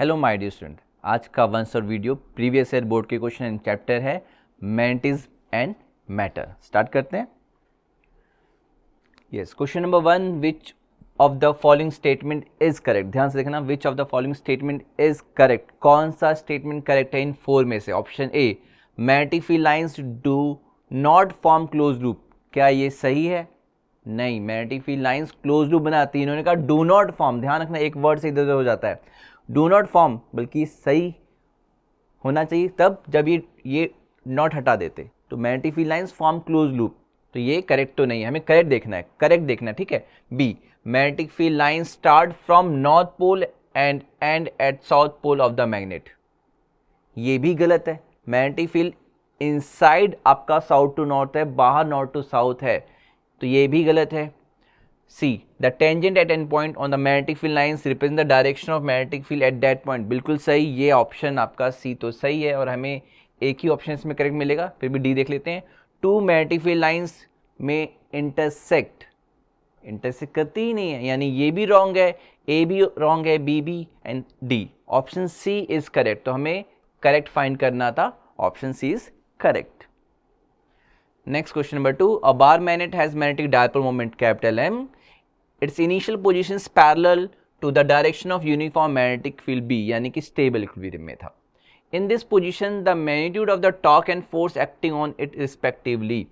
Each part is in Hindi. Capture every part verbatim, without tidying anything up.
हेलो माय डियर स्टूडेंट, आज का one shot video previous year board के क्वेश्चन एंड चैप्टर है मैग्नेटिज्म एंड मैटर। स्टार्ट करते हैं। Yes, question number one, which of the following statement is correct. ध्यान से देखना, which of the following statement is correct. कौन सा स्टेटमेंट करेक्ट है इन फोर में से। Option A, magnetic field lines do not form close loop. क्या ये सही है? नहीं, magnetic field lines close loop बनाती है। इन्होंने कहा डू नॉट फॉर्म। ध्यान रखना, एक वर्ड से इधर उधर हो जाता है। डू नॉट फॉर्म बल्कि सही होना चाहिए तब जब ये ये नॉट हटा देते। तो magnetic field lines form close loop, तो ये करेक्ट तो नहीं है। हमें करेक्ट देखना है, करेक्ट देखना है, ठीक है। B, magnetic field lines start from north pole and end at south pole of the magnet. ये भी गलत है। मैग्नेटिक फील्ड इनसाइड आपका साउथ टू नॉर्थ है, बाहर नॉर्थ टू साउथ है, तो ये भी गलत है। C, the tangent at any point on the magnetic field lines represents the direction of magnetic field at that point. बिल्कुल सही, ये ऑप्शन आपका C तो सही है और हमें एक ही ऑप्शन इसमें करेक्ट मिलेगा। फिर भी D देख लेते हैं। टू magnetic field lines में intersect, intersect करती ही नहीं है, यानी ये भी रॉन्ग है, A भी रॉन्ग है, B भी and D। Option C is correct, तो हमें करेक्ट फाइंड करना था। Option C is correct. Next question number two, a bar magnet has magnetic dipole moment capital M. Its initial position parallel to the direction of uniform magnetic field B, यानी कि स्टेबल इक्विलिब्रियम में था। In this position the magnitude of the torque and force acting on it respectively.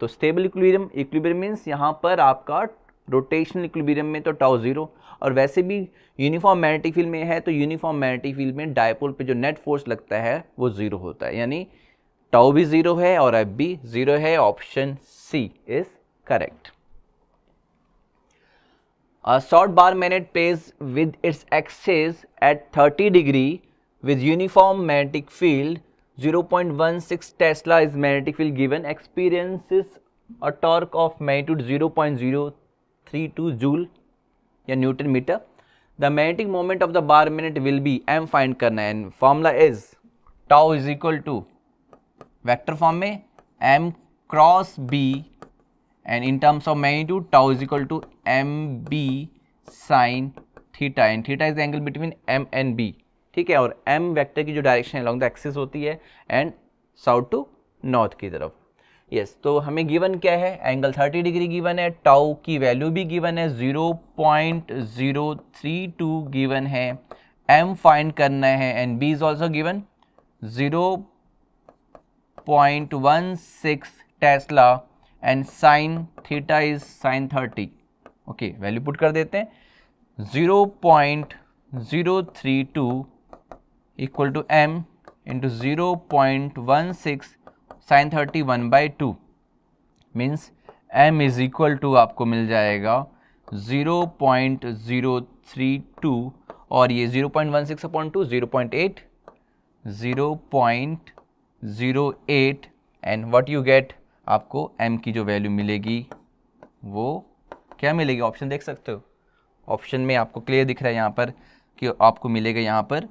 तो स्टेबल इक्विलिब्रियम, इक्विलिब्रियम मीन्स यहाँ पर आपका रोटेशनल इक्विलिब्रियम में तो टाउ जीरो, और वैसे भी यूनिफॉर्म मैग्नेटिक फील्ड में है तो यूनिफॉर्म मैग्नेटिक फील्ड में डायपोल पे जो नेट फोर्स लगता है वो जीरो होता है, यानी टाउ भी जीरो है और एफ भी जीरो है। Option C is correct. A short bar magnet plays with its axis at thirty degree with uniform magnetic field. zero point one six tesla is magnetic field given. Experiences a torque of magnitude zero point zero three two joule या newton metre. The magnetic moment of the bar magnet will be m. find करना है, and formula is tau is equal to vector form में m cross b. And in terms of magnitude, tau is equal to m b sin theta, and theta is the angle between m and b. ठीक है, और m वेक्टर की जो डायरेक्शन along the axis होती है and south to north की तरफ। yes, तो हमें given क्या है, angle thirty degree given है, tau की value भी given है, zero point zero three two given है, m find करना है and b is also given zero point one six tesla. And sine theta is sine thirty. Okay, value put कर देते हैं, zero point zero three two equal to M into zero point one six sine thirty one by two means M is equal to आपको मिल जाएगा zero point zero three two और ये zero point one six upon two zero point eight zero point zero eight and what you get, आपको m की जो वैल्यू मिलेगी वो क्या मिलेगी, ऑप्शन देख सकते हो। ऑप्शन में आपको क्लियर दिख रहा है यहाँ पर कि आपको मिलेगा यहाँ पर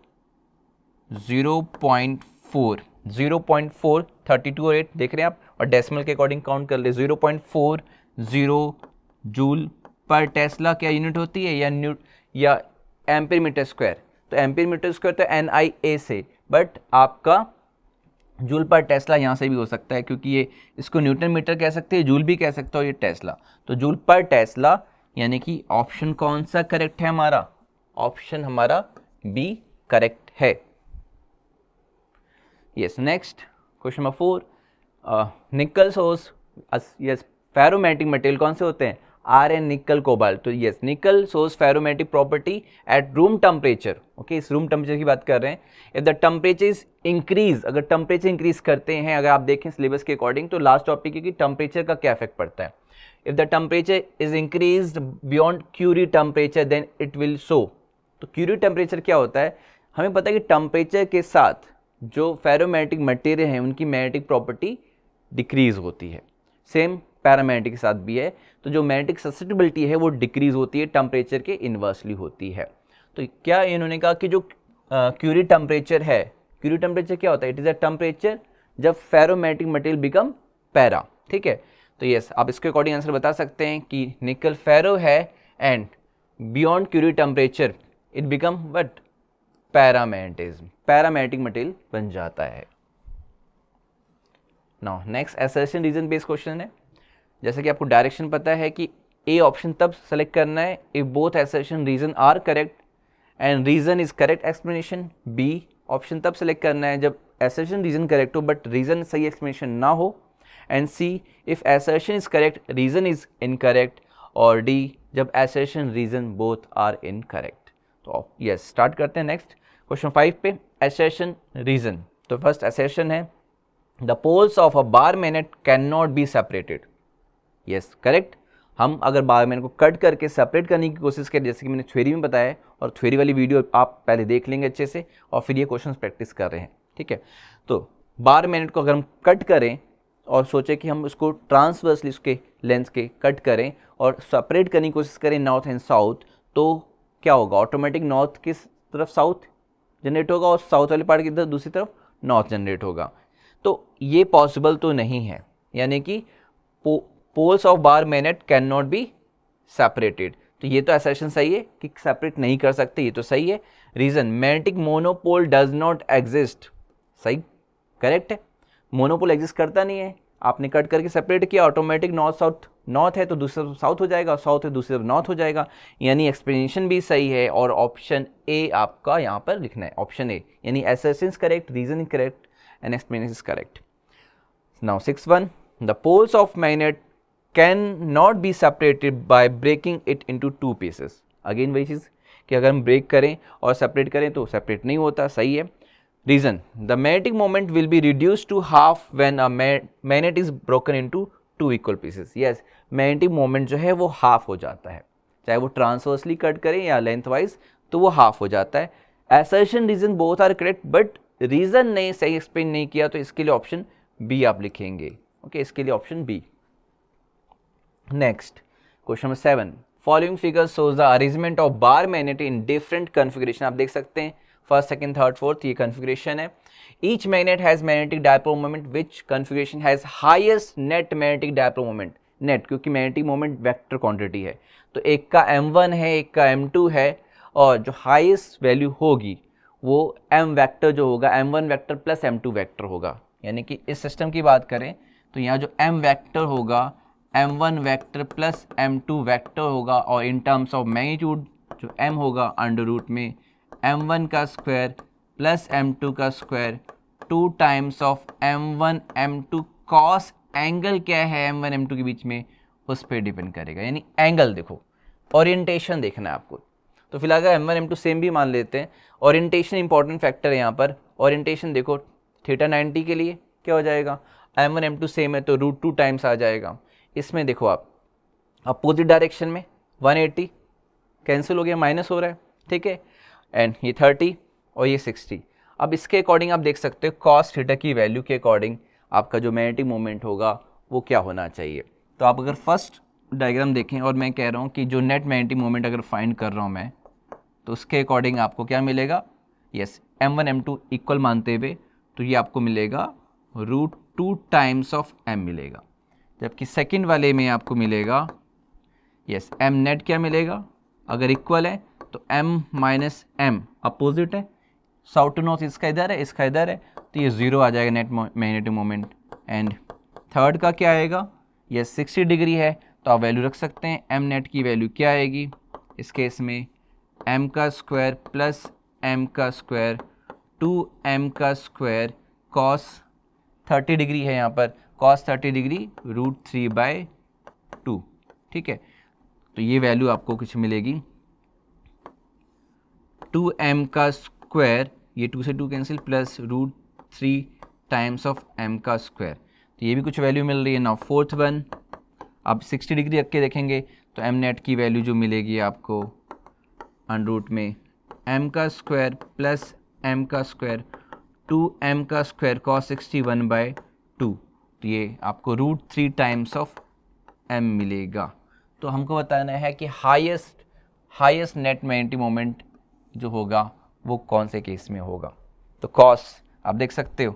zero point four, zero point four, thirty two और एट देख रहे हैं आप, और डेसिमल के अकॉर्डिंग काउंट कर ले। Zero point four zero joule पर टेस्ला क्या यूनिट होती है, या न्यू या एम्पीयर मीटर स्क्वायर। तो एम्पीयर मीटर स्क्वायर तो एन आई ए से, बट आपका जूल पर टेस्ला यहाँ से भी हो सकता है, क्योंकि ये इसको न्यूटन मीटर कह सकते हैं, जूल भी कह सकते हो, ये टेस्ला, तो जूल पर टेस्ला, यानी कि ऑप्शन कौन सा करेक्ट है हमारा, ऑप्शन हमारा बी करेक्ट है। Yes, next question number four, nickel source yes ferromagnetic material कौन से होते हैं, आर एंड निकल कोबाल्ट। तो yes, nickel source ferromagnetic property at room temperature. Okay, इस रूम टेम्परेचर की बात कर रहे हैं। If the temperature is increase, अगर टेम्परेचर इंक्रीज करते हैं, अगर आप देखें सिलेबस के अकॉर्डिंग तो लास्ट टॉपिक है कि टेम्परेचर का क्या इफेक्ट पड़ता है। If the temperature is increase beyond Curie temperature then it will show. तो क्यूरी टेम्परेचर क्या होता है, हमें पता है कि टेम्परेचर के साथ जो फेरोमैग्नेटिक मटेरियल हैं उनकी मैग्नेटिक प्रॉपर्टी डिक्रीज होती है। सेम पैरामैग्नेटिक के साथ भी है, तो जो मैग्नेटिक ससेप्टिबिलिटी है वो डिक्रीज होती है, टेम्परेचर के इन्वर्सली होती है। तो क्या इन्होंने कहा कि जो क्यूरी टेम्परेचर है, क्यूरी टेम्परेचर क्या होता है, इट इज़ अ टेम्परेचर जब फेरोमैग्नेटिक मटेरियल बिकम पैरा। ठीक है, तो यस आप इसके अकॉर्डिंग आंसर बता सकते हैं कि निकल फेरो है and beyond Curie temperature it become what paramagnetism, paramagnetic material बन जाता है। Now next assertion reason based question है। जैसे कि आपको डायरेक्शन पता है कि ए ऑप्शन तब सेलेक्ट करना है if both assertion reason are correct and reason is correct explanation. B option तब सेलेक्ट करना है जब असर्शन रीजन करेक्ट हो बट रीजन सही एक्सप्लेनेशन ना हो। And C if assertion is correct reason is incorrect. और डी जब assertion reason both are incorrect. तो यस स्टार्ट करते हैं नेक्स्ट क्वेश्चन फाइव पे असर्शन रीजन। तो फर्स्ट असर्शन है the poles of a bar magnet can not be separated. Yes correct, हम अगर बार मैग्नेट को कट करके सेपरेट करने की कोशिश करें जैसे कि मैंने थ्योरी में बताया, और थ्योरी वाली वीडियो आप पहले देख लेंगे अच्छे से और फिर ये क्वेश्चन प्रैक्टिस कर रहे हैं। ठीक है, तो बार मैग्नेट को अगर हम कट करें और सोचें कि हम उसको ट्रांसवर्सली उसके लेंस के कट करें और सेपरेट करने की कोशिश करें नॉर्थ एंड साउथ, तो क्या होगा? ऑटोमेटिक नॉर्थ की तरफ साउथ जनरेट होगा और साउथ वाले पार्ट की तरफ दूसरी तरफ नॉर्थ जनरेट होगा। तो ये पॉसिबल तो नहीं है, यानी कि पो, poles of bar magnet can not be separated. तो ये तो असर्शन सही है कि सेपरेट नहीं कर सकते, ये तो सही है। Reason magnetic monopole does not exist. सही करेक्ट है, मोनोपोल एग्जिस्ट करता नहीं है। आपने कट करके सेपरेट किया, ऑटोमेटिक नॉर्थ साउथ, नॉर्थ है तो दूसरी तरफ साउथ हो जाएगा, साउथ है दूसरी तरफ नॉर्थ हो जाएगा, यानी एक्सप्लेनेशन भी सही है। और ऑप्शन ए आपका यहाँ पर लिखना है, ऑप्शन ए यानी assertion correct, reason correct and explanation is correct. Now six one the poles of magnet can not be separated by breaking it into two pieces. Again वही चीज़ कि अगर हम ब्रेक करें और सेपरेट करें तो सेपरेट नहीं होता, सही है। Reason the magnetic moment will be reduce to half when a magnet is broken into two equal pieces. Yes magnetic moment जो है वो हाफ हो जाता है, चाहे वो ट्रांसवर्सली कट करें या लेंथ वाइज, तो वो हाफ हो जाता है। Assertion reason both are correct but reason ने सही एक्सप्लेन नहीं किया, तो इसके लिए ऑप्शन बी आप लिखेंगे। ओके okay, इसके लिए option B. Next question number seven following figures shows the arrangement of bar magnet in different configuration. आप देख सकते हैं फर्स्ट सेकंड थर्ड फोर्थ ये कॉन्फ़िगरेशन है। Each magnet has magnetic dipole moment which configuration has highest net magnetic dipole moment. Net क्योंकि मैग्नेटिक मोमेंट वेक्टर क्वांटिटी है, तो एक का एम वन है एक का एम टू है, और जो हाईएस्ट वैल्यू होगी वो m वेक्टर जो होगा m one vector plus m two vector होगा। यानी कि इस सिस्टम की बात करें तो यहाँ जो m वेक्टर होगा m one vector plus m two vector होगा, और इन टर्म्स ऑफ मैग्नीट्यूड जो m होगा अंडर रूट में m वन का स्क्वायर प्लस m टू का square two times of m one m two cos angle क्या है m वन m टू के बीच में उस पर डिपेंड करेगा। यानी एंगल देखो, ओरिएंटेशन देखना है आपको। तो फिलहाल अगर M one M two same भी मान लेते हैं, ओरिएंटेशन इंपॉर्टेंट फैक्टर है यहाँ पर। ओरिएंटेशन देखो थीटा नाइन्टी के लिए क्या हो जाएगा, M one M two same है तो रूट टू टाइम्स आ जाएगा। इसमें देखो आप अपोजिट डायरेक्शन में वन एटी कैंसिल हो गया, माइनस हो रहा है, ठीक है। एंड ये थर्टी और ये सिक्सटी। अब इसके अकॉर्डिंग आप देख सकते हो कॉस थीटा की वैल्यू के अकॉर्डिंग आपका जो मैग्नेटिक मोमेंट होगा वो क्या होना चाहिए। तो आप अगर फर्स्ट डायग्राम देखें, और मैं कह रहा हूँ कि जो नेट मैग्नेटिक मोमेंट अगर फाइंड कर रहा हूँ मैं, तो उसके अकॉर्डिंग आपको क्या मिलेगा, yes M one M two equal मानते हुए, तो ये आपको मिलेगा root two times of m मिलेगा। जबकि सेकंड वाले में आपको मिलेगा यस m नेट क्या मिलेगा, अगर इक्वल है तो m माइनस एम अपोजिट है, साउथ टू नॉर्थ इसका इधर है इसका इधर है, तो ये ज़ीरो आ जाएगा net magnetic moment. And third का क्या आएगा, यस सिक्सटी डिग्री है तो आप वैल्यू रख सकते हैं, एम नेट की वैल्यू क्या आएगी इस केस में, m का स्क्वायर प्लस m का स्क्वायर टू m का स्क्वायर कॉस थर्टी डिग्री है यहाँ पर, cos thirty degree root three by two, ठीक है। तो ये वैल्यू आपको कुछ मिलेगी टू m का स्क्वायर, ये टू से two cancel, plus root three times of m का स्क्वायर, तो ये भी कुछ वैल्यू मिल रही है। नाउ फोर्थ वन आप सिक्सटी डिग्री रख के देखेंगे तो m नेट की वैल्यू जो मिलेगी आपको अंडर रूट में m का स्क्वायर प्लस m का स्क्वायर टू m का square cos sixty one by two, तो ये आपको root three times of m मिलेगा। तो हमको बताना है कि highest highest net magnetic moment जो होगा वो कौन से केस में होगा। तो कॉस आप देख सकते हो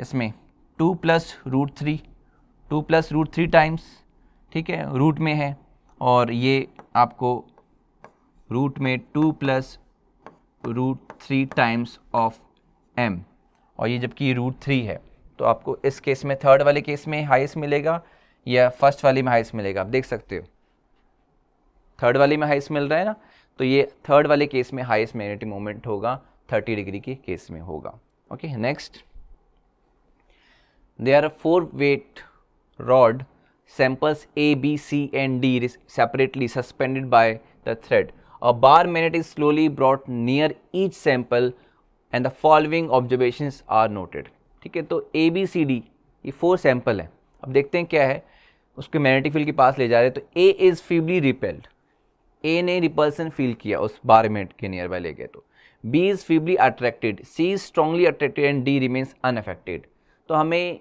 इसमें two plus root three, two plus root three times, ठीक है रूट में है, और ये आपको रूट में two plus root three times of m, और ये जबकि रूट थ्री है तो आपको इस केस में थर्ड वाले केस में हाईएस्ट मिलेगा या फर्स्ट वाले में हाईएस्ट मिलेगा। आप देख सकते हो थर्ड वाले में हाईएस्ट मिल रहा है ना, तो ये थर्ड वाले केस में हाईएस्ट मैग्नेटिक मोमेंट होगा, थर्टी डिग्री के केस में होगा। Okay next, they are four weight rod samples A B C and D separately suspended by the thread, a bar magnet is slowly brought near each sample and the following observations are noted। ठीक है, तो A B C D ये फोर सैम्पल हैं। अब देखते हैं क्या है, उसके मैग्नेटिक फील्ड के पास ले जा रहे हैं, तो A is feebly repelled, A ने रिपल्सन फील किया उस बार मैग्नेट के नियर बाय ले गए, तो B is feebly attracted, C is strongly attracted and D remains unaffected। तो हमें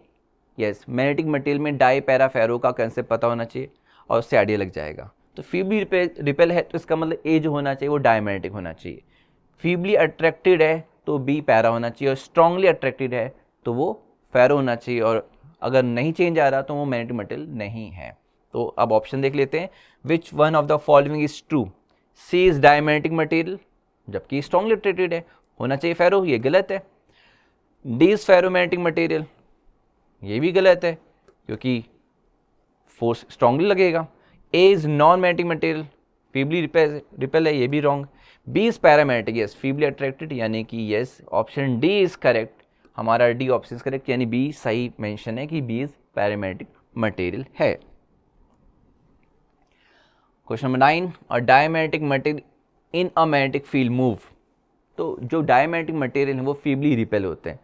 यस मैग्नेटिक मटेरियल में डाई पैरा फेरो का कंसेप्ट पता होना चाहिए और उससे आइडिया लग जाएगा। तो फीबली रिपेल है तो इसका मतलब ए जो होना चाहिए वो डायमैग्नेटिक होना चाहिए, फीबली अट्रैक्टेड है तो बी पैरा होना चाहिए, और स्ट्रांगली अट्रैक्टेड है तो वो फेरो होना चाहिए, और अगर नहीं चेंज आ रहा तो वो मैग्नेटिक मटेरियल नहीं है। तो अब ऑप्शन देख लेते हैं, which one of the following is true, C is diamagnetic material जबकि स्ट्रांगली अट्रैक्टेड है, होना चाहिए फेरो, ये गलत है। डी इज फेरोमैग्नेटिक मटेरियल, ये भी गलत है क्योंकि फोर्स स्ट्रांगली लगेगा। A is non magnetic material, feebly repel है, ये भी wrong. B is paramagnetic, yes feebly attracted, यानी कि yes option D is correct, हमारा D ऑप्शन करेक्ट, यानी B सही मेंशन है कि B इज पैरामैग्नेटिक मटेरियल है। Question number nine, a diamagnetic material in a magnetic field move, तो जो डायमैग्नेटिक मटेरियल है वो फीबली रिपेल होते हैं,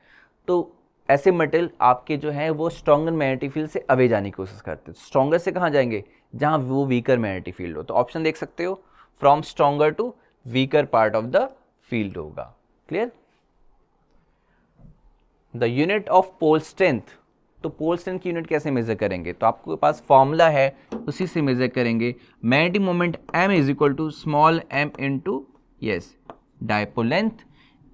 तो ऐसे मटेरियल आपके जो है वो स्ट्रॉन्गर मैग्नेटिक फील्ड से अवे जाने की कोशिश करते हैं। स्ट्रॉन्गर से कहाँ जाएंगे, जहाँ वो वीकर मैग्नेटिक फील्ड हो, तो ऑप्शन देख सकते हो from stronger to weaker part of the field होगा। Clear, the unit of pole strength, तो पोल स्ट्रेंथ की यूनिट कैसे मेजर करेंगे, तो आपके पास फॉर्मूला है उसी से मेजर करेंगे। Magnetic moment M is equal to small M into yes dipole length,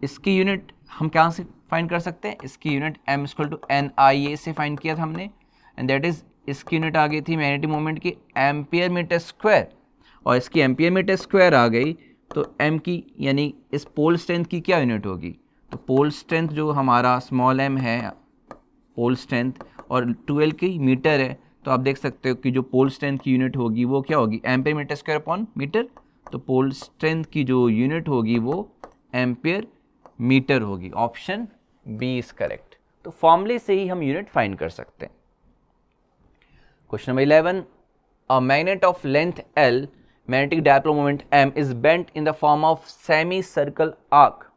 इसकी यूनिट हम कहाँ से फाइंड कर सकते हैं, इसकी unit m equal to N I A से फाइंड किया था हमने, एंड दैट इज इसकी यूनिट आ गई थी मैग्नेटिक मोमेंट की एम्पियर मीटर स्क्वायर, और इसकी एम्पियर मीटर स्क्वायर आ गई तो m की यानी इस पोल स्ट्रेंथ की क्या यूनिट होगी, तो पोल स्ट्रेंथ जो हमारा स्मॉल m है पोल स्ट्रेंथ और ट्वेल्व की मीटर है, तो आप देख सकते हो कि जो पोल स्ट्रेंथ की यूनिट होगी वो क्या होगी, ampere metre square upon metre, तो पोल स्ट्रेंथ की जो यूनिट होगी वो एम्पियर मीटर होगी, ऑप्शन बी इज करेक्ट। तो फॉर्मूले से ही हम यूनिट फाइंड कर सकते हैं। Question number eleven, a magnet of length L magnetic dipole moment M is bent in the form of semi circle arc.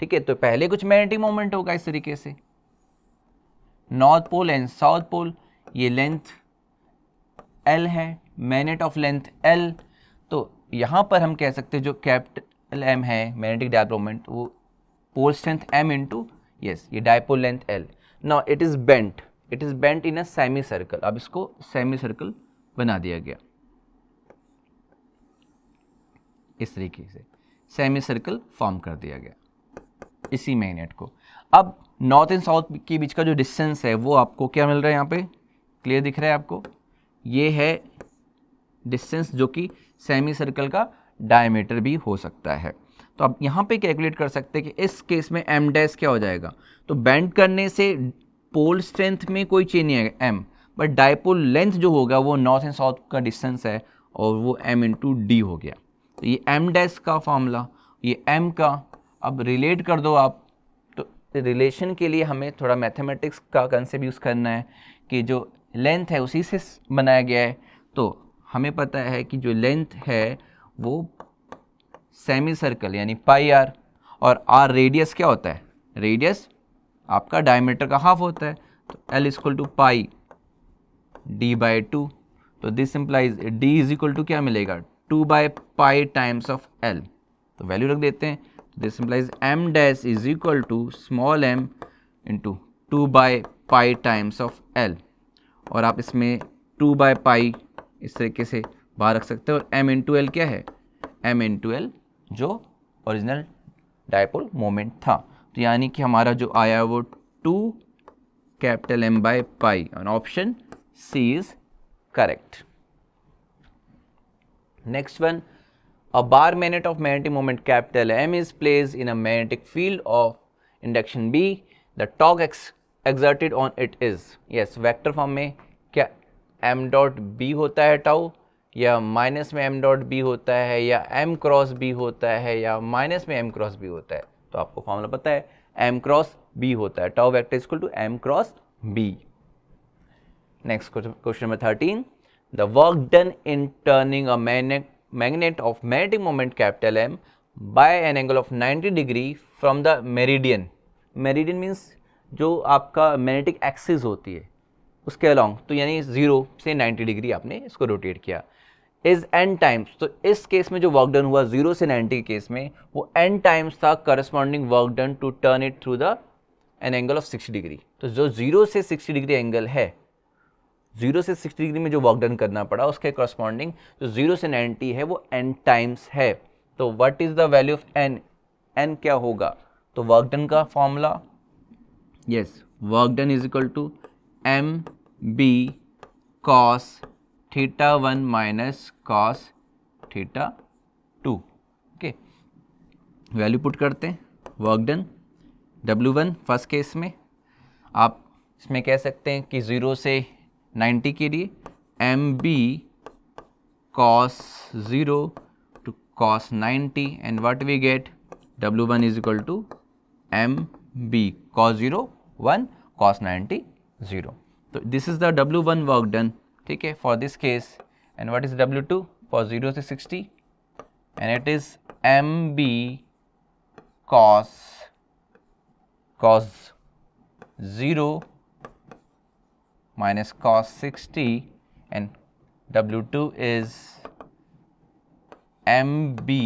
ठीक है, तो पहले कुछ मैग्नेटिक मोमेंट होगा इस तरीके से, north pole and south pole, ये लेंथ एल है, मैग्नेट ऑफ लेंथ एल, तो यहाँ पर हम कह सकते हैं जो कैपिटल एम है मैग्नेटिक डायपोल मोमेंट वो pole strength m into yes ये dipole length l। Now it is bent, it is bent in a semi circle, अब इसको सेमी सर्कल बना दिया गया इस तरीके से, सेमी सर्कल फॉर्म कर दिया गया इसी मैग्नेट को। अब नॉर्थ एंड साउथ के बीच का जो डिस्टेंस है वो आपको क्या मिल रहा है, यहाँ पे क्लियर दिख रहा है आपको, ये है डिस्टेंस जो कि सेमी सर्कल का डायमीटर भी हो सकता है। तो आप यहाँ पे कैलकुलेट कर सकते हैं कि इस केस में m डैश क्या हो जाएगा, तो बेंड करने से पोल स्ट्रेंथ में कोई चेंज नहीं आएगा m, बट डायपोल लेंथ जो होगा वो नॉर्थ एंड साउथ का डिस्टेंस है और वो m इंटू डी हो गया, तो ये m डैश का फॉर्मूला, ये m का अब रिलेट कर दो आप, तो रिलेशन के लिए हमें थोड़ा मैथमेटिक्स का कंसेप्ट यूज़ करना है कि जो लेंथ है उसी से बनाया गया है, तो हमें पता है कि जो लेंथ है वो सेमी सर्कल यानी पाई आर, और आर रेडियस क्या होता है, रेडियस आपका डायमीटर का हाफ होता है, तो L is equal to pi D by two, तो this implies D is equal to क्या मिलेगा, two by pi times of L, तो वैल्यू रख देते हैं, this implies M dash is equal to small M into two by pi times of L, और आप इसमें टू बाई पाई इस तरीके से बाहर रख सकते हो, और एम इंटू एल क्या है, एम इंटू एल जो ओरिजिनल डायपोल मोमेंट था, तो यानी कि हमारा जो आया वो two capital M by pi, और option C is correct. Next one, A bar magnet of magnetic moment capital M is placed in a magnetic field of induction B. The torque ex exerted on it is, yes, vector form में क्या m डॉट b होता है टाउ, या माइनस में m डॉट b होता है, या m क्रॉस b होता है, या माइनस में m क्रॉस b होता है. तो आपको फॉर्मूला पता है, m क्रॉस b होता है. Tau vector equal to m cross b. Next question number thirteen. The work done in turning a magnet magnet of magnetic moment capital M by an angle of ninety degree from the meridian. Meridian means जो आपका magnetic axis होती है उसके along, तो यानी ज़ीरो से ninety degree आपने इसको rotate किया, is n times. तो इस केस में जो work done हुआ ज़ीरो से ninety के केस में वो n times था corresponding work done to turn it through the an angle of sixty degree. तो जो ज़ीरो से sixty degree angle है, ज़ीरो से sixty डिग्री में जो वर्क डन करना पड़ा उसके कॉरस्पॉन्डिंग जो ज़ीरो से ninety है वो n टाइम्स है. तो what is the value of n? n क्या होगा? तो वर्क डन का formula, yes, work done is equal to M B cos theta one minus cos theta two. Okay, value put करते हैं. Work done W one first case में आप इसमें कह सकते हैं कि ज़ीरो से ninety के लिए M B cos zero two cos ninety and what we get W one is equal to M B cos zero one cos ninety zero. तो this is the W one work done, ठीक है, for this case. And what is W two for zero से sixty and it is M B cos cos zero minus cos sixty and W two is M B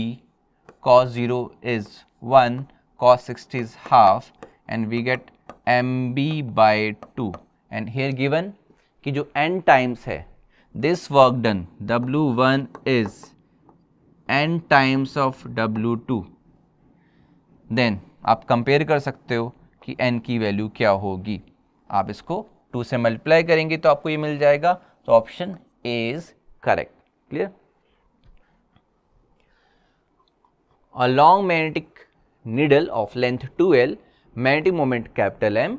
cos zero is one, cos sixty is half, and we get M B by two. And here given कि जो n times है this work done W one is n times of W two. Then आप compare कर सकते हो कि n की value क्या होगी. आप इसको टू से मल्टीप्लाई करेंगे तो आपको ये मिल जाएगा. तो option A is correct. Clear. A long magnetic needle of length two L, magnetic moment capital M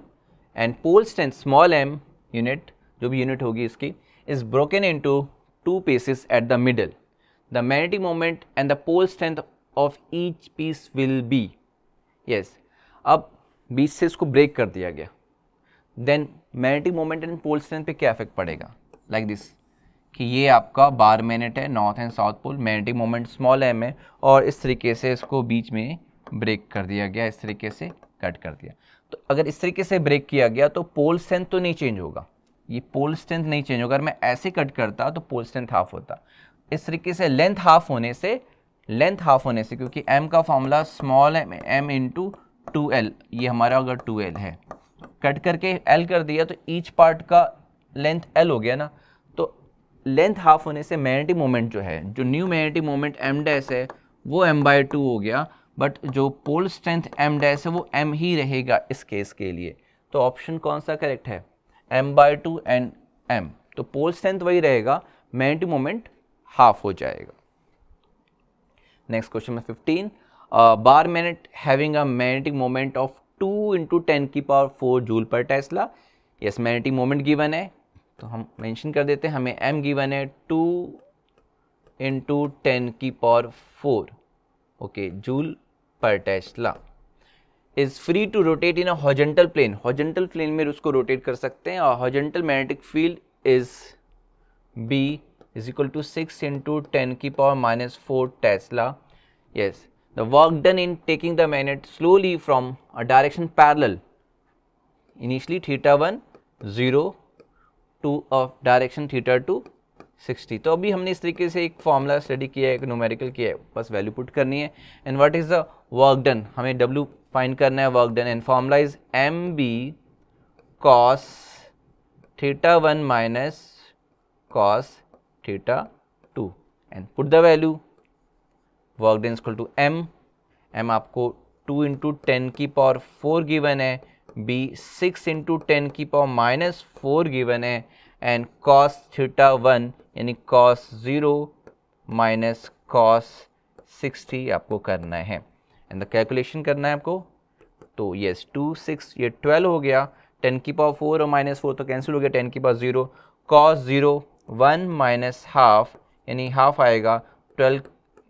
and pole strength small M unit, जो भी यूनिट होगी इसकी, is broken into two pieces at the middle. The magnetic moment and the pole strength of each piece will be, yes, अब बीच से इसको ब्रेक कर दिया गया. Then magnetic moment and pole strength पे क्या इफेक्ट पड़ेगा, लाइक like दिस, कि ये आपका बार मैग्नेट है, north and south pole, magnetic moment small M है, और इस तरीके से इसको बीच में ब्रेक कर दिया गया, इस तरीके से कट कर दिया. तो अगर इस तरीके से ब्रेक किया गया तो पोल स्ट्रेंथ तो नहीं चेंज होगा, ये पोल स्ट्रेंथ नहीं चेंज होगा. अगर मैं ऐसे कट करता तो पोल स्ट्रेंथ हाफ होता. इस तरीके से लेंथ हाफ होने से लेंथ हाफ होने से क्योंकि एम का formula small M, M into two L, ये हमारा अगर टू एल है, कट करके L कर दिया तो ईच पार्ट का लेंथ L हो गया ना. तो लेंथ हाफ होने से मैग्नेटिक मोमेंट जो है, जो new magnetic moment M dash है वो M बाई टू हो गया, बट जो पोल स्ट्रेंथ M डैश है वो M ही रहेगा इस केस के लिए. तो ऑप्शन कौन सा करेक्ट है? M by two and M. तो पोल स्ट्रेंथ वही रहेगा, मैग्नेटिक मोमेंट हाफ हो जाएगा. नेक्स्ट क्वेश्चन में fifteen. Bar magnet having a magnetic moment of two into ten की पावर फोर जूल पर tesla. Yes, magnetic moment given है तो हम मेंशन कर देते हैं. हमें m गिवन है टू इंटू टेन की पावर फोर, ओके, जूल पर tesla. Is free to rotate in a horizontal plane. Horizontal plane में उसको रोटेट कर सकते हैं. और horizontal magnetic field is b is equal to six into ten की power minus four tesla. Yes, the work done in taking the magnet slowly from a direction parallel initially theta one zero to a direction theta two sixty. तो अभी हमने इस तरीके से एक फार्मूला स्टडी किया है, एक न्यूमेरिकल किया है, बस वैल्यू पुट करनी है. And what is the work done, हमें W फाइंड करना है work done. And formula is M B cos theta one minus cos theta two and put the value. Work done equal to m, m आपको टू इंटू टेन की पावर फोर गिवन है, b सिक्स इंटू टेन की पावर माइनस फोर गिवन है, एंड cos थीटा वन यानी cos zero minus cos sixty आपको करना है एंड द कैलकुलेशन करना है आपको। तो येस टू सिक्स ये ट्वेल्व हो गया, टेन की पावर फोर और माइनस फोर तो कैंसिल हो गया, टेन की power zero cos zero one minus half यानी हाफ आएगा, ट्वेल्व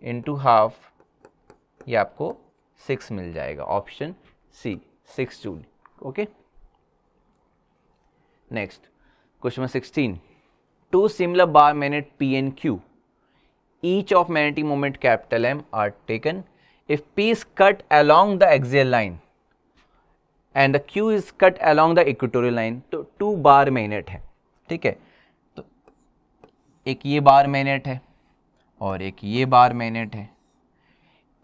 इंटू हाफ ये आपको सिक्स मिल जाएगा, option C six joule. Okay next question number sixteen, two similar bar magnet P and Q each of magnetic moment capital M are taken if P is cut along the axial line and the Q is cut along the equatorial line. तो टू बार मैग्नेट है, ठीक है, तो एक ये बार मैग्नेट है और एक ये बार मैग्नेट है,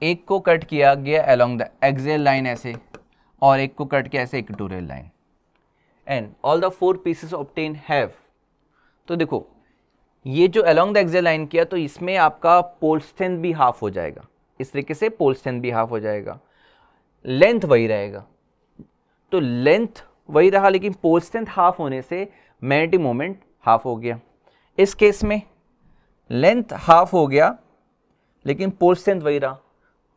एक को कट किया गया अलोंग द एक्सियल लाइन ऐसे और एक को कट किया ऐसे equatorial line and all the four pieces obtain have. तो देखो ये जो अलोंग द एक्सियल लाइन किया तो इसमें आपका पोल स्ट्रेंथ भी हाफ हो जाएगा, इस तरीके से पोल स्ट्रेंथ भी हाफ हो जाएगा, लेंथ वही रहेगा, तो लेंथ वही रहा लेकिन पोल स्ट्रेंथ हाफ होने से मैग्नेटिक मोमेंट हाफ हो गया। इस केस में लेंथ हाफ हो गया लेकिन पोल स्ट्रेंथ वही रहा,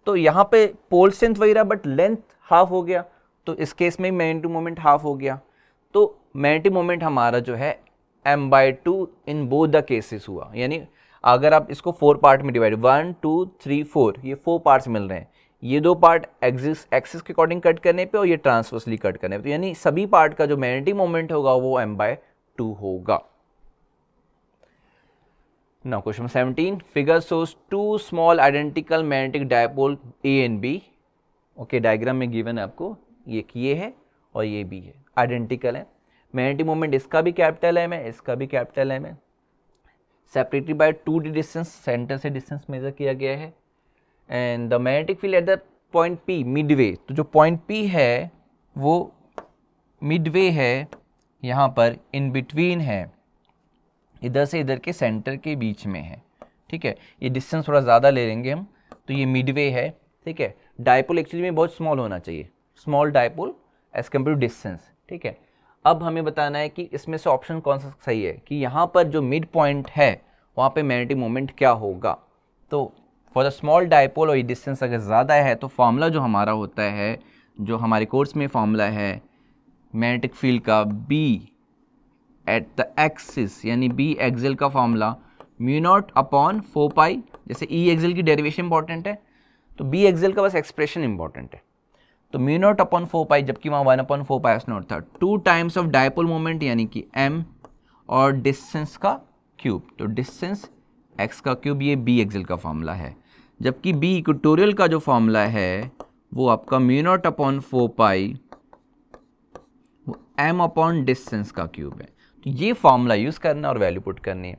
तो यहाँ पे पोल स्ट्रेंथ वही रहा बट लेंथ हाफ हो गया, तो इस केस में मैग्नेटिक मोमेंट हाफ हो गया। तो मैग्नेटिक मोमेंट हमारा जो है M by two in both the cases हुआ, यानी अगर आप इसको फोर पार्ट में divide one two three four ये फोर पार्ट्स मिल रहे हैं, ये दो पार्ट एक्सिस एक्सिस के अकॉर्डिंग कट करने पे और ये ट्रांसवर्सली कट करने पे, तो यानी सभी पार्ट का जो मैग्नेटिक मोमेंट होगा वो एम बाय टू होगा। Now question seventeen, figure shows two small identical magnetic dipole A and B. Okay diagram में गिवन है आपको, ये ये है और ये बी है, आइडेंटिकल है, मैग्नेटिक मोमेंट इसका भी कैपिटल एम है इसका भी कैपिटल एम है, separated by two D distance, centre से डिस्टेंस मेजर किया गया है and the magnetic field at the point P midway. तो जो पॉइंट पी है वो मिडवे है, यहाँ पर इन बिटवीन है, इधर से इधर के सेंटर के बीच में है, ठीक है, ये डिस्टेंस थोड़ा ज़्यादा ले लेंगे हम, तो ये मिडवे है, ठीक है। डायपोल एक्चुअली में बहुत स्मॉल होना चाहिए, small dipole as compare to distance, ठीक है। अब हमें बताना है कि इसमें से ऑप्शन कौन सा सही है कि यहाँ पर जो मिड पॉइंट है वहाँ पे मैग्नेटिक मोमेंट क्या होगा। तो फॉर द स्मॉल डायपोल और ये डिस्टेंस अगर ज़्यादा है तो फार्मूला जो हमारा होता है, जो हमारे कोर्स में फार्मूला है मैग्नेटिक फील्ड का, बी एट द एक्सिस यानी बी एक्सियल का formula mu not upon four pi, जैसे ई एक्सियल की डेरिवेशन इंपॉर्टेंट है तो बी एक्सियल का बस एक्सप्रेशन इंपॉर्टेंट है, तो mu not upon four pi जबकि वहाँ one upon four pi S nought था, two times of dipole moment यानी कि m और डिस्टेंस का क्यूब, तो डिस्टेंस x का क्यूब, ये b एक्सियल का फार्मूला है, जबकि b इक्वेटोरियल का जो फार्मूला है वो आपका mu not upon four pi वो m अपॉन डिस्टेंस का क्यूब है। तो ये फार्मूला यूज़ करना और वैल्यू पुट करनी है।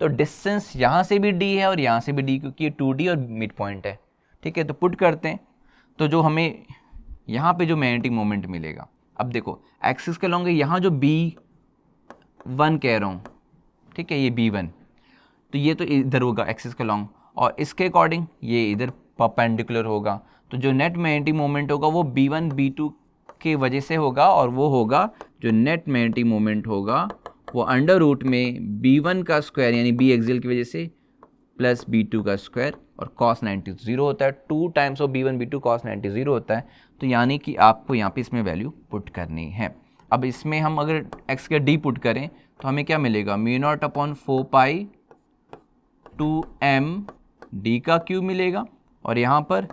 तो डिस्टेंस यहाँ से भी d है और यहाँ से भी d क्योंकि ये टू डी और मिड पॉइंट है, ठीक है। तो पुट करते हैं तो जो हमें यहाँ पे जो मैग्नेटिक मोमेंट मिलेगा, अब देखो एक्सिस के लॉन्ग यहाँ जो बी वन कह रहा हूँ, ठीक है, ये बी वन तो ये तो इधर होगा एक्सिस के लॉन्ग और इसके अकॉर्डिंग ये इधर परपेंडिकुलर होगा, तो जो नेट मैग्नेटिक मोमेंट होगा वो बी वन बी टू के वजह से होगा और वो होगा जो नेट मैग्नेटिक मोमेंट होगा वो अंडर रूट में बी वन का स्क्वायर यानी बी एक्सियल की वजह से प्लस बी टू का स्क्वायर और कॉस नाइन्टी जीरो होता है, two times of B one B two cos ninety zero होता है, तो यानी कि आपको यहाँ पे इसमें वैल्यू पुट करनी है। अब इसमें हम अगर x का d पुट करें तो हमें क्या मिलेगा, mu not upon four pi two M D का क्यूब मिलेगा और यहाँ पर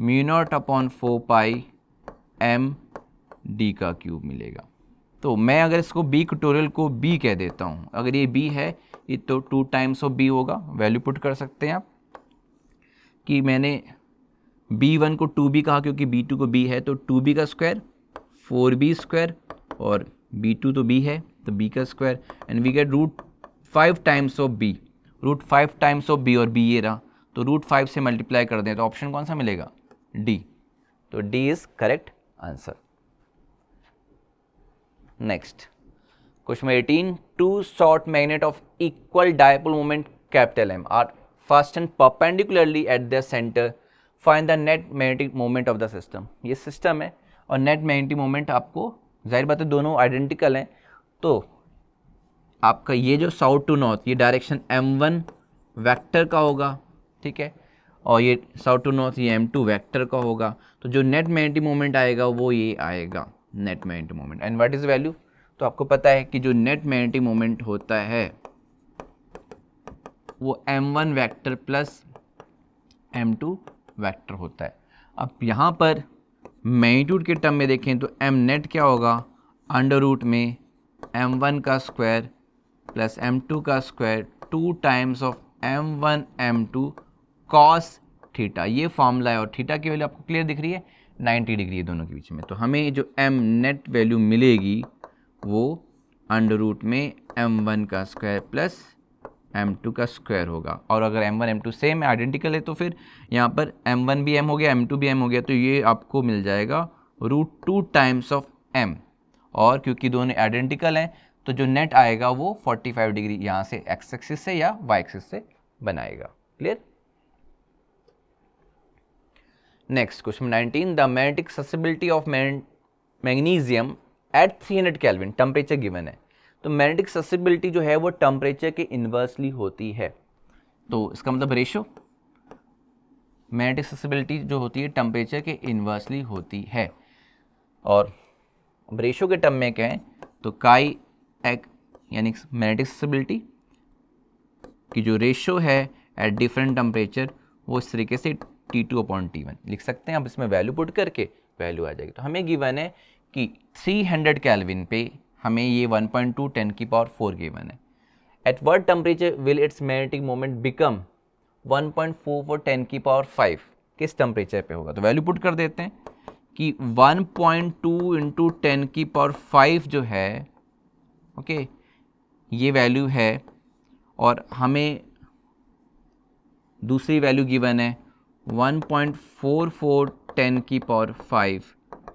mu not upon four pi M D का क्यूब मिलेगा। तो मैं अगर इसको b ट्यूटोरियल को b कह देता हूँ, अगर ये b है ये तो टू टाइम्स ऑफ b होगा, वैल्यू पुट कर सकते हैं आप कि मैंने बी वन को टू बी कहा क्योंकि बी टू को b है, तो टू बी का स्क्वायर फोर बी स्क्वायर और बी टू तो b है तो b का square and we get root five times of b, root five times of b और b ये रहा, तो रूट फाइव से मल्टीप्लाई कर दें तो ऑप्शन कौन सा मिलेगा, d, तो d is correct answer. Next question eighteen, two short magnet of equal dipole moment capital M are fastened perpendicularly at the centre, find the net magnetic moment of the system. ये सिस्टम है और नेट मैग्नेटिक मोमेंट आपको जाहिर बात है दोनों आइडेंटिकल हैं, तो आपका ये जो साउथ टू नॉर्थ ये डायरेक्शन एम वन वेक्टर का होगा, ठीक है, और ये साउथ टू नॉर्थ ये एम टू वैक्टर का होगा, तो जो नेट मैग्नेटिक मोमेंट आएगा वो ये आएगा net magnetic moment. And what is value, तो आपको पता है कि जो नेट मैग्नेटिक मोमेंट होता है वो M one vector plus M two vector होता है। अब यहाँ पर मैग्नीट्यूड के टर्म में देखें तो एम नेट क्या होगा, अंडर रूट में एम वन का स्क्वायर प्लस एम टू का square two times of M one M two cos theta, ये फॉर्मूला है। और थीटा की वैल्यू आपको क्लियर दिख रही है नब्बे डिग्री है दोनों के बीच में, तो हमें जो एम नेट वैल्यू मिलेगी वो अंडर रूट में एम वन का स्क्वायर प्लस एम टू का स्क्वायर होगा। और अगर M one M two same identical है तो फिर यहाँ पर एम वन भी एम हो गया एम टू भी एम हो गया, तो ये आपको मिल जाएगा root two times of M. और क्योंकि दोनों आइडेंटिकल हैं तो जो नेट आएगा वो पैंतालीस डिग्री यहाँ से एक्स एक्सिस से या वाई एक्सिस से बनाएगा। Clear. Next question nineteen, the magnetic susceptibility of magnesium at तीन सौ केल्विन टेम्परेचर गिवन है। तो मैग्नेटिक सक्सेसिबिलिटी जो है वो टेम्परेचर के इन्वर्सली होती है, तो इसका मतलब रेशो मैग्नेटिक सक्सेसिबिलिटी जो होती है टेम्परेचर के इन्वर्सली होती है। और अब रेशो के टर्म में कहें तो काई एक यानी मैग्नेटिक सक्सेसिबिलिटी की जो रेशो है एट डिफरेंट टेम्परेचर वो इस तरीके से T two upon T one लिख सकते हैं। अब इसमें वैल्यू पुट करके वैल्यू आ जाएगी। तो हमें गिवन है कि तीन सौ केल्विन पे हमें ये वन पॉइंट टू टेन की पावर फोर गिवन है। At what temperature will its magnetic moment become one point four four ten की पावर फाइव, किस टेम्परेचर पे होगा। तो वैल्यू पुट कर देते हैं कि one point two into ten की पावर फाइव जो है, ओके okay, ये वैल्यू है। और हमें दूसरी वैल्यू गिवन है one point four four ten की पावर फाइव,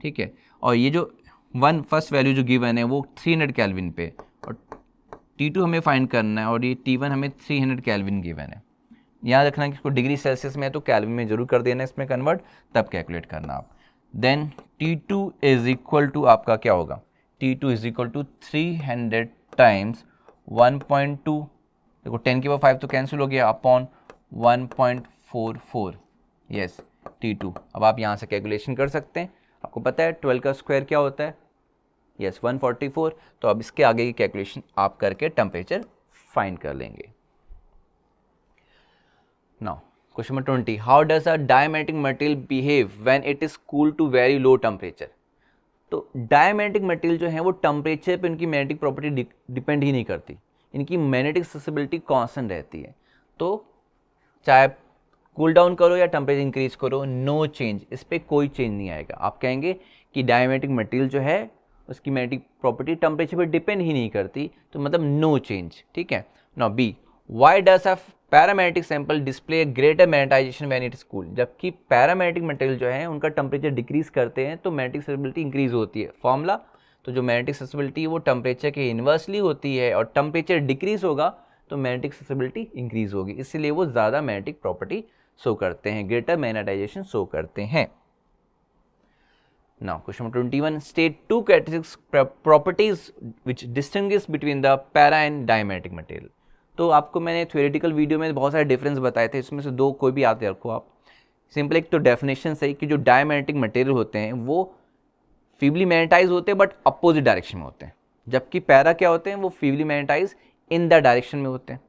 ठीक है। और ये जो वन फर्स्ट वैल्यू जो गिवन है वो तीन सौ केल्विन पे, और टी टू हमें फाइंड करना है, और ये टी वन हमें तीन सौ केल्विन गिवन है। याद रखना कि इसको डिग्री सेल्सियस में है तो केल्विन में जरूर कर देना, इसमें कन्वर्ट तब कैलकुलेट करना आप। Then T two is equal to आपका क्या होगा, T two is equal to three hundred times one point two, देखो टेन की पावर फाइव तो कैंसिल हो गया, upon one point four four. Yes T two अब आप यहाँ से कैलकुलेशन कर सकते हैं। आपको पता है ट्वेल्व का स्क्वायर क्या होता है, yes yes, one forty four. तो अब इसके आगे की कैलकुलेशन आप करके टेम्परेचर फाइंड कर लेंगे। Now question number twenty, how does a diamagnetic material behave when it is cool to very low temperature. तो डायमैग्नेटिक मटेरियल जो है वो टेम्परेचर पे उनकी मैग्नेटिक प्रॉपर्टी डिपेंड ही नहीं करती, इनकी मैग्नेटिक सक्सेसिबिलिटी कांस्टेंट रहती है। तो चाहे कूल डाउन करो या टेम्परेचर इंक्रीज करो, नो चेंज, इस पर कोई चेंज नहीं आएगा। आप कहेंगे कि डायमैग्नेटिक मटेरियल जो है उसकी मैग्नेटिक प्रॉपर्टी टेम्परेचर पर डिपेंड ही नहीं करती, तो मतलब नो चेंज, ठीक है। Now B, why does a paramagnetic sample display greater magnetisation when it is cool. जबकि पैरामैग्नेटिक मटेरियल जो है उनका टेम्परेचर डिक्रीज करते हैं तो मैग्नेटिक सक्सेसिबिलिटी इंक्रीज होती है। फॉर्मूला, तो जो मैग्नेटिक सक्सेसिबिलिटी वो टेम्परेचर के इन्वर्सली होती है, और टेम्परेचर डिक्रीज होगा तो मैग्नेटिक सक्सेसिबिलिटी इंक्रीज होगी, इसलिए वो ज़्यादा मैग्नेटिक प्रॉपर्टी शो करते हैं, ग्रेटर मैग्नेटाइजेशन शो करते हैं। Now question number twenty one, state two characteristics properties which distinguish between the para and diamagnetic material. तो आपको मैंने थ्योरेटिकल वीडियो में बहुत सारे डिफरेंस बताए थे, इसमें से दो कोई भी याद रखो आप। सिंपल एक तो डेफिनेशन सही कि जो डायमैग्नेटिक मटेरियल होते हैं वो फीबली मैग्नेटाइज होते हैं बट अपोजिट डायरेक्शन में होते हैं, जबकि पैरा क्या होते हैं वो feebly magnetize in the direction में होते हैं।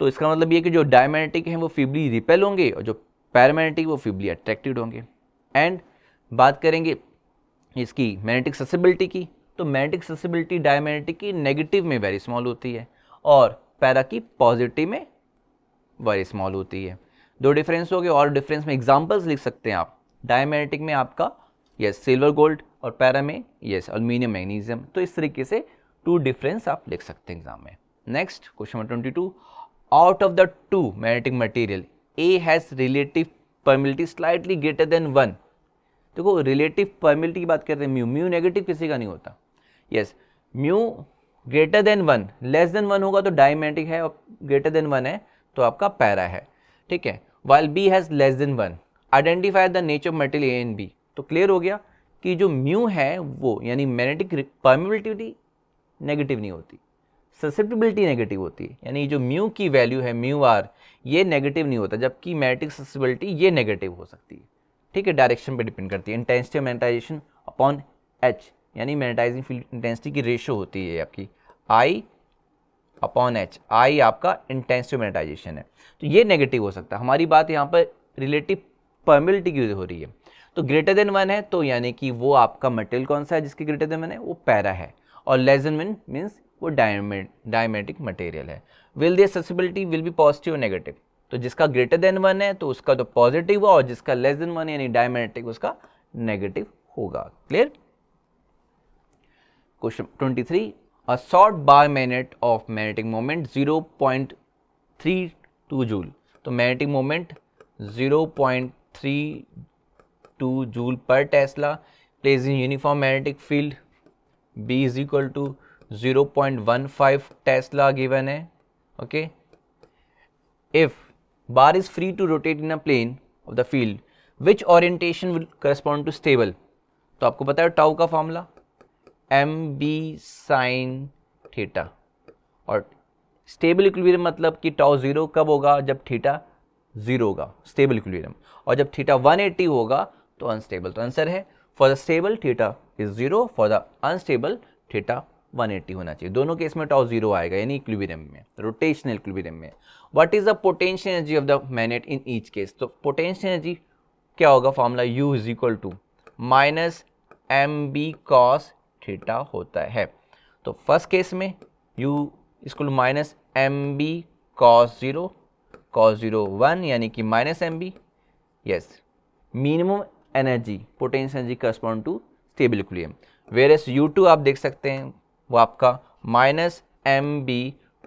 तो इसका मतलब ये कि जो डायमैग्नेटिक हैं वो फीबली रिपेल होंगे और जो पैरामैग्नेटिक वो फीबली अट्रैक्टेड होंगे। एंड बात करेंगे इसकी मैग्नेटिक सक्सेसिबिलिटी की, तो मैग्नेटिक सक्सेसिबिलिटी डायमैग्नेटिक की नेगेटिव में वेरी स्मॉल होती है और पैरा की पॉजिटिव में वेरी स्मॉल होती है। दो डिफरेंस हो गए, और डिफरेंस में एग्जांपल्स लिख सकते हैं आप। डायमैग्नेटिक में आपका यस सिल्वर गोल्ड और पैरा में यस एल्यूमिनियम मैग्नीशियम, तो इस तरीके से टू डिफरेंस आप लिख सकते हैं एग्जाम में। Next question number twenty two, out of the two magnetic material A has relative permeability slightly greater than one. देखो रिलेटिव परमिलिटी की बात करते हैं, म्यू म्यू नेगेटिव किसी का नहीं होता, yes mu greater than one less than one होगा तो डायमैग्नेटिक है, और ग्रेटर देन वन है तो आपका पैरा है, ठीक है। While B has less than one, identify the nature of material A and B. तो क्लियर हो गया कि जो म्यू है वो यानी मैग्नेटिक परमिटिविटी नेगेटिव नहीं होती, ससेप्टिबिलिटी नेगेटिव होती है, यानी जो म्यू की वैल्यू है म्यू आर ये नेगेटिव नहीं होता, जबकि मैग्नेटिक ससेप्टिबिलिटी ये नेगेटिव हो सकती है। ठीक है, डायरेक्शन पे डिपेंड करती है। इंटेंसिटी मैग्नेटाइजेशन अपॉन एच, यानी मैग्नेटाइजिंग फील्ड इंटेंसिटी की रेशियो होती है आपकी आई अपॉन एच, आई आपका इंटेंसिटी मैग्नेटाइजेशन है, तो ये नेगेटिव हो सकता है। हमारी बात यहाँ पर रिलेटिव परमिबिलिटी की हो रही है, तो ग्रेटर देन वन है तो यानी कि वो आपका मटेरियल कौन सा है जिसकी ग्रेटर देन वन है, वो पैरा है, और लेस देन वन मीन्स वो डायमेटिक मटेरियल है। Will their susceptibility will be positive और नेगेटिव, तो जिसका ग्रेटर देन वन है तो उसका तो पॉजिटिव और जिसका लेस देन वन यानी डायमेटिक उसका नेगेटिव होगा। Clear. Question twenty three, a short bar magnet of magnetic moment zero point three two joule, तो magnetic moment zero point three two joule पर tesla placed in uniform magnetic field, B is equal to zero point one five tesla given है। Okay, if bar is free to rotate in a plane of the field which orientation will correspond to stable, तो आपको पता है टाउ का formula M B sine theta, और स्टेबल इक्विलिब्रियम मतलब कि टाउ जीरो कब होगा, जब थीटा जीरो होगा स्टेबल इक्विलिब्रियम, और जब थीटा वन एटी होगा तो अनस्टेबल। तो आंसर है for the stable theta is zero, for the unstable theta one eighty होना चाहिए, दोनों केस में टाउ जीरो आएगा यानी इक्विलिब्रियम में, रोटेशनल इक्विलिब्रियम में। What is the potential energy of the magnet in each case, तो पोटेंशियल एनर्जी क्या होगा, formula U is equal to minus M B cos theta होता है। तो फर्स्ट केस में यू इसको minus M B cos zero, cos zero one यानी कि minus M B. Yes, minimum energy potential energy correspond to stable equilibrium, whereas U two आप देख सकते हैं वो आपका minus M B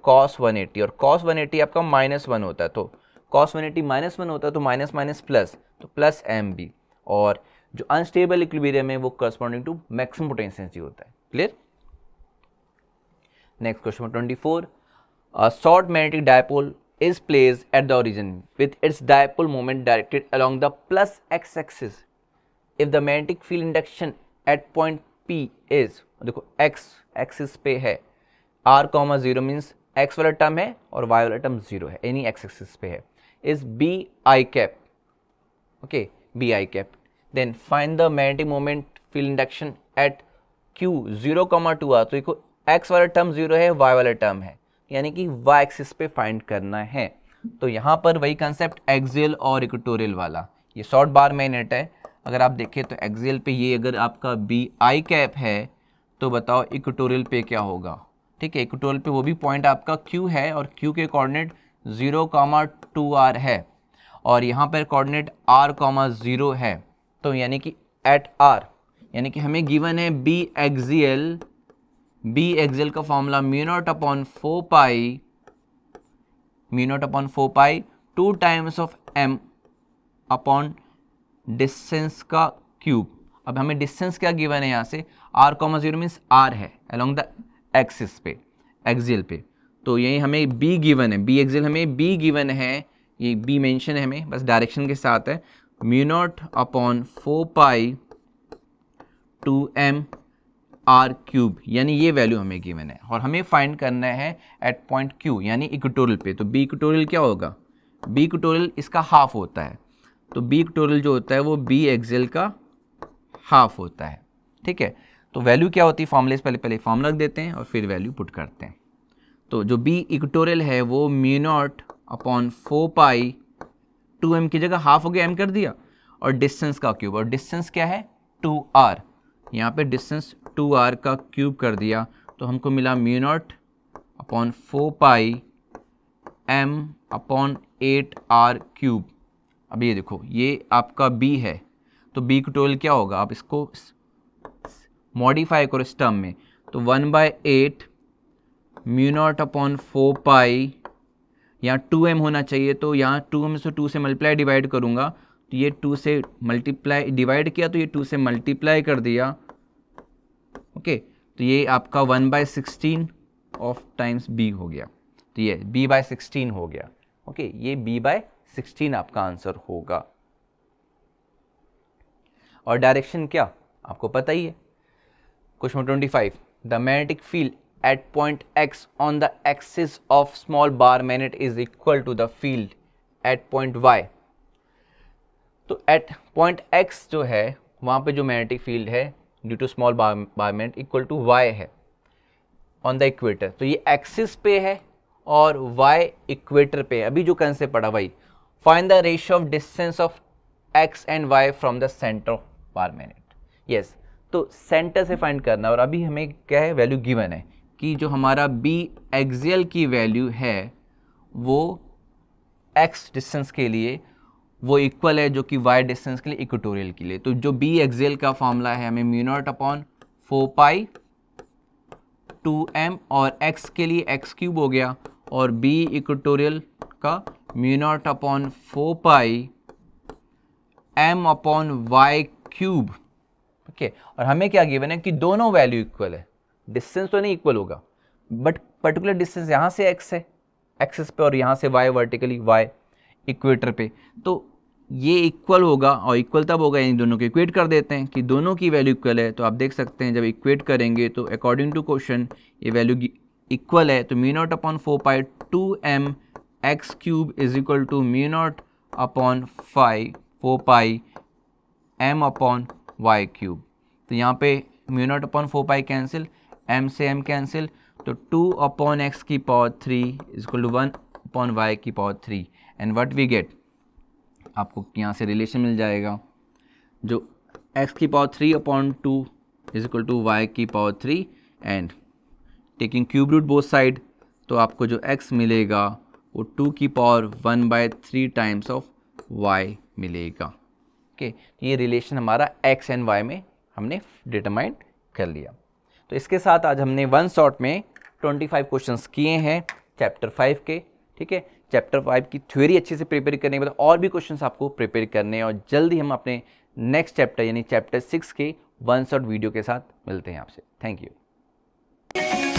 cos one eighty, और कॉस वन एटी आपका माइनस वन होता है, तो cos one eighty minus one होता है तो माइनस माइनस प्लस, तो प्लस एम बी, और जो अनस्टेबल इक्विलिब्रियम है वो corresponding to maximum potential energy होता है। Clear. Next question twenty four, short magnetic dipole is place at the origin with its dipole moment directed along the plus x axis, if the magnetic field induction at point P is, देखो एक्स एक्सिस पे है, are comma zero means x वाला टर्म है और वाई वाला टर्म जीरो है यानी एक्स एक्सिस पे है, is B I cap. Okay, B I cap, then find the magnetic moment field induction at Q zero comma two R, तो देखो एक्स वाला टर्म जीरो है वाई वाला टर्म है यानी कि वाई एक्सिस पे फाइंड करना है। तो यहाँ पर वही कंसेप्ट एक्सियल और इक्वेटोरियल वाला, ये शॉर्ट बार मैग्नेट है, अगर आप देखें तो एक्सियल पे ये अगर आपका बी आई कैप है तो बताओ इक्वेटोरियल पे क्या होगा। ठीक है, इक्वेटोरियल पे वो भी पॉइंट आपका क्यू है और क्यू के coordinate zero comma two R है और यहाँ पर कोऑर्डिनेट आर कॉमा जीरो है, तो यानी कि एट आर यानी कि हमें गिवन है बी एक्सियल, बी एक्सियल का formula mu not upon four pi, mu not upon four pi two times of M upon distance का क्यूब। अब हमें डिस्टेंस क्या गिवन है यहाँ से, R comma zero means R है अलॉन्ग द एक्सिस पे एक्सियल पे, तो यही हमें बी गिवन है, बी एक्सियल हमें बी गिवन है, ये बी मेंशन है हमें बस डायरेक्शन के साथ है, mu not upon four pi two M R cube यानी ये वैल्यू हमें गिवन है और हमें फाइंड करना है एट पॉइंट क्यू यानी इक्वेटोरियल पे। तो बी इक्वेटोरियल क्या होगा, बी इक्वेटोरियल इसका हाफ होता है, तो बी इक्वेटोरियल जो होता है वो बी एक्सियल का हाफ होता है। ठीक है, तो वैल्यू क्या होती है, फॉर्मूले से पहले पहले फॉर्मूला रख देते हैं और फिर वैल्यू पुट करते हैं। तो जो बी इक्वेटोरियल है वो mu not upon four pi two M की जगह हाफ हो गया एम कर दिया और डिस्टेंस का क्यूब, और डिस्टेंस क्या है टू आर, यहाँ पे डिस्टेंस टू आर का क्यूब कर दिया तो हमको मिला mu not upon four pi M upon eight R cube. अब ये देखो ये आपका बी है तो बी इक्वेटोरियल क्या होगा, आप इसको मॉडिफाई करो इस टर्म में, तो one by eight mu not upon four pi, यहाँ टू एम होना चाहिए तो यहाँ टू एम से टू से मल्टीप्लाई डिवाइड करूँगा, तो ये टू से मल्टीप्लाई डिवाइड किया तो ये टू से मल्टीप्लाई कर दिया। ओके, तो ये आपका one by sixteen of times B हो गया, तो ये बी बाई सिक्सटीन हो गया। ओके, ये बी बाई सिक्सटीन आपका आंसर होगा। और डायरेक्शन क्या आपको पता ही है। Question twenty five, the magnetic field at point x on the axis of small bar magnet is equal to the field at point y. तो at point x जो है वहाँ पे जो magnetic field है due to small bar bar magnet equal to y है on the equator. तो ये axis पे है और y equator पे है. अभी जो concept पढ़ा वही. Find the ratio of distance of x and y from the center of bar magnet. Yes. तो center से find करना और अभी हमें क्या है value given है कि जो हमारा b axial की value है वो x distance के लिए वो इक्वल है जो कि y डिस्टेंस के लिए इक्वेटोरियल के लिए. तो जो b एक्सियल का फॉर्मूला है हमें mu not upon four pi two M और x के लिए x क्यूब हो गया और b इक्वेटोरियल का mu not upon four pi m upon y cube. Okay, और हमें क्या गिवन है कि दोनों वैल्यू इक्वल है. डिस्टेंस तो नहीं इक्वल होगा बट पर्टिकुलर डिस्टेंस यहाँ से x है एक्सेस पे और यहाँ से y वर्टिकली y इक्वेटर पे. तो ये इक्वल होगा और इक्वल तब होगा यानी दोनों को इक्वेट कर देते हैं कि दोनों की वैल्यू इक्वल है. तो आप देख सकते हैं जब इक्वेट करेंगे तो अकॉर्डिंग टू क्वेश्चन ये वैल्यू इक्वल है. तो mu not upon four pi two M X cube is equal to mu not upon five four pi M upon Y cube. तो यहाँ पे mu not upon four pi cancel, M से एम कैंसिल, तो टू अपॉन एक्स की power three is equal to one upon Y की power three. And what we get, आपको यहाँ से रिलेशन मिल जाएगा जो x की power three upon two is equal to Y की power three and taking cube root both side. तो आपको जो x मिलेगा वो टू की power one by three times of y मिलेगा. ओके okay, ये रिलेशन हमारा x एंड y में हमने डिटरमाइन कर लिया. तो इसके साथ आज हमने वन शॉट में ट्वेंटी फाइव क्वेश्चंस किए हैं चैप्टर फाइव के. ठीक है, चैप्टर फाइव की थ्योरी अच्छे से प्रिपेयर करने के बाद और भी क्वेश्चंस आपको प्रिपेयर करने हैं और जल्दी हम अपने नेक्स्ट चैप्टर यानी चैप्टर सिक्स के वन शॉट वीडियो के साथ मिलते हैं आपसे. Thank you.